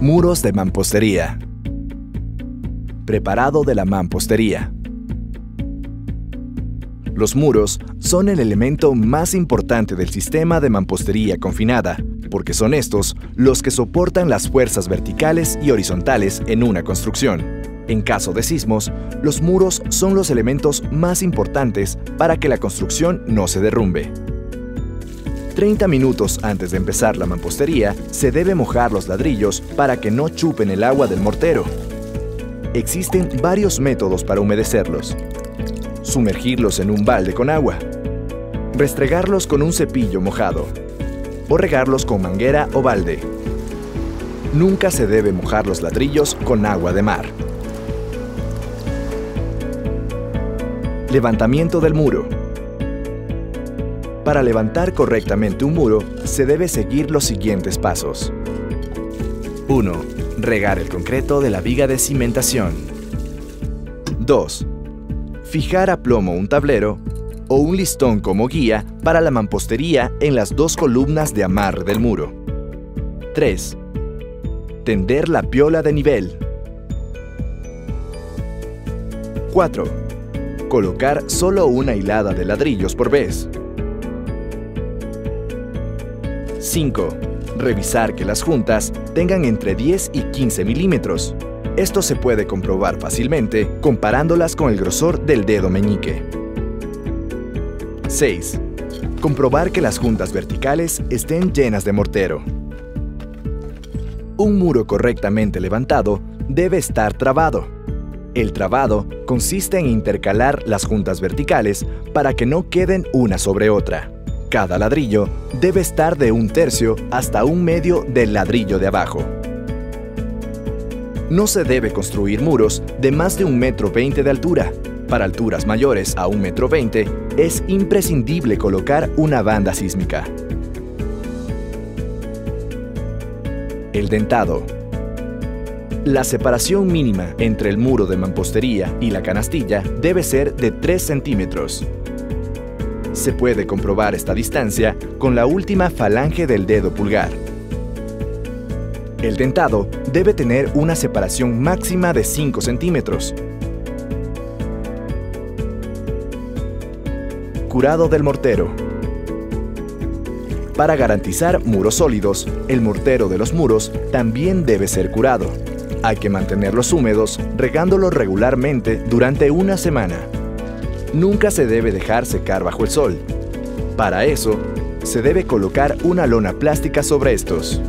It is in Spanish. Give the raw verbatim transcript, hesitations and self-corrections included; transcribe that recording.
Muros de mampostería. Preparado de la mampostería. Los muros son el elemento más importante del sistema de mampostería confinada, porque son estos los que soportan las fuerzas verticales y horizontales en una construcción. En caso de sismos, los muros son los elementos más importantes para que la construcción no se derrumbe. treinta minutos antes de empezar la mampostería, se debe mojar los ladrillos para que no chupen el agua del mortero. Existen varios métodos para humedecerlos. Sumergirlos en un balde con agua, restregarlos con un cepillo mojado o regarlos con manguera o balde. Nunca se debe mojar los ladrillos con agua de mar. Levantamiento del muro. Para levantar correctamente un muro, se debe seguir los siguientes pasos. uno. Regar el concreto de la viga de cimentación. dos. Fijar a plomo un tablero o un listón como guía para la mampostería en las dos columnas de amarre del muro. tres. Tender la piola de nivel. cuatro. Colocar solo una hilada de ladrillos por vez. cinco. Revisar que las juntas tengan entre diez y quince milímetros. Esto se puede comprobar fácilmente comparándolas con el grosor del dedo meñique. seis. Comprobar que las juntas verticales estén llenas de mortero. Un muro correctamente levantado debe estar trabado. El trabado consiste en intercalar las juntas verticales para que no queden una sobre otra. Cada ladrillo debe estar de un tercio hasta un medio del ladrillo de abajo. No se debe construir muros de más de un metro veinte de altura. Para alturas mayores a un metro veinte es imprescindible colocar una banda sísmica. El dentado. La separación mínima entre el muro de mampostería y la canastilla debe ser de tres centímetros. Se puede comprobar esta distancia con la última falange del dedo pulgar. El dentado debe tener una separación máxima de cinco centímetros. Curado del mortero. Para garantizar muros sólidos, el mortero de los muros también debe ser curado. Hay que mantenerlos húmedos, regándolos regularmente durante una semana. Nunca se debe dejar secar bajo el sol. Para eso, se debe colocar una lona plástica sobre estos.